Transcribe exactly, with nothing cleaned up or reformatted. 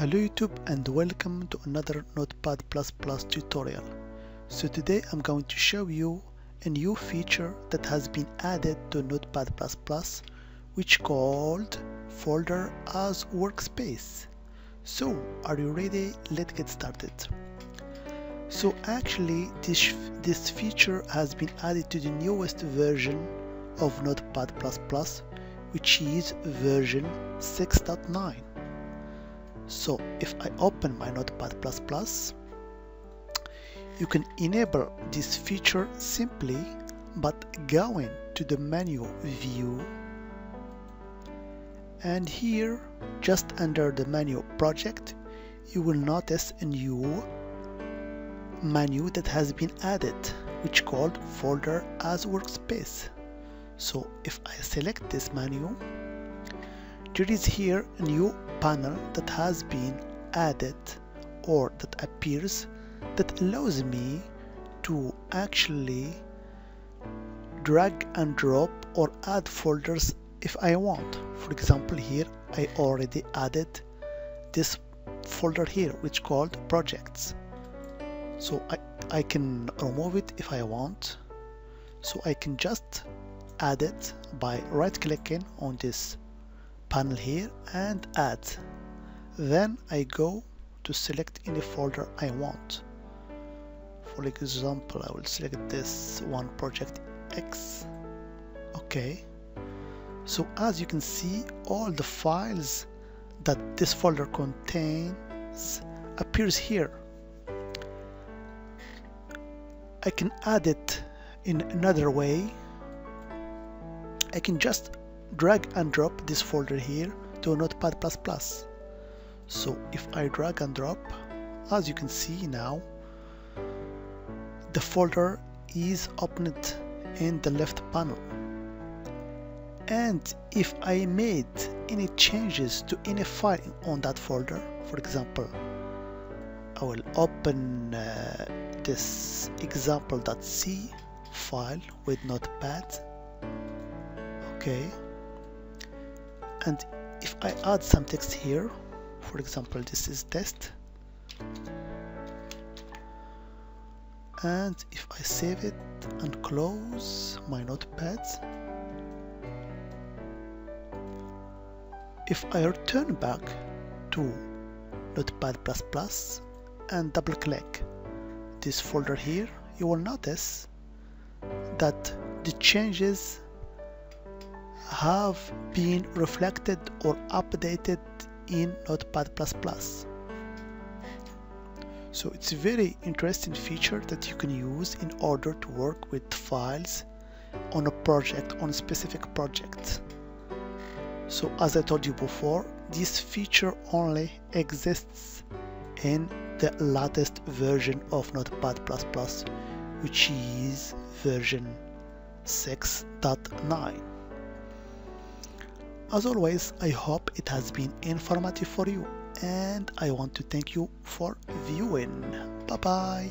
Hello YouTube and welcome to another Notepad++ tutorial. So today I'm going to show you a new feature that has been added to Notepad++, which called folder as workspace. So are you ready? Let's get started. So actually this, this feature has been added to the newest version of Notepad++, which is version six point nine. So if I open my Notepad++, you can enable this feature simply by going to the menu view, and here just under the menu project you will notice a new menu that has been added, which called folder as workspace. So if I select this menu, there is here a new panel that has been added or that appears, that allows me to actually drag and drop or add folders if I want. For example, here I already added this folder here, which called projects. So I, I can remove it if I want. So I can just add it by right clicking on this panel here and add. Then I go to select any folder I want. For example, I will select this one, project X. Okay, so as you can see, all the files that this folder contains appears here. I can add it in another way. I can just drag and drop this folder here to Notepad++. So if I drag and drop, as you can see now, the folder is opened in the left panel. And if I made any changes to any file on that folder, for example, I will open uh, this example.c file with Notepad. Okay. And if I add some text here, for example, this is test, and if I save it and close my Notepad, if I return back to Notepad++ and double click this folder here, you will notice that the changes have been reflected or updated in Notepad++. So it's a very interesting feature that you can use in order to work with files on a project, on a specific project. So as I told you before, this feature only exists in the latest version of Notepad++, which is version six point nine. As always, I hope it has been informative for you, and I want to thank you for viewing. Bye bye.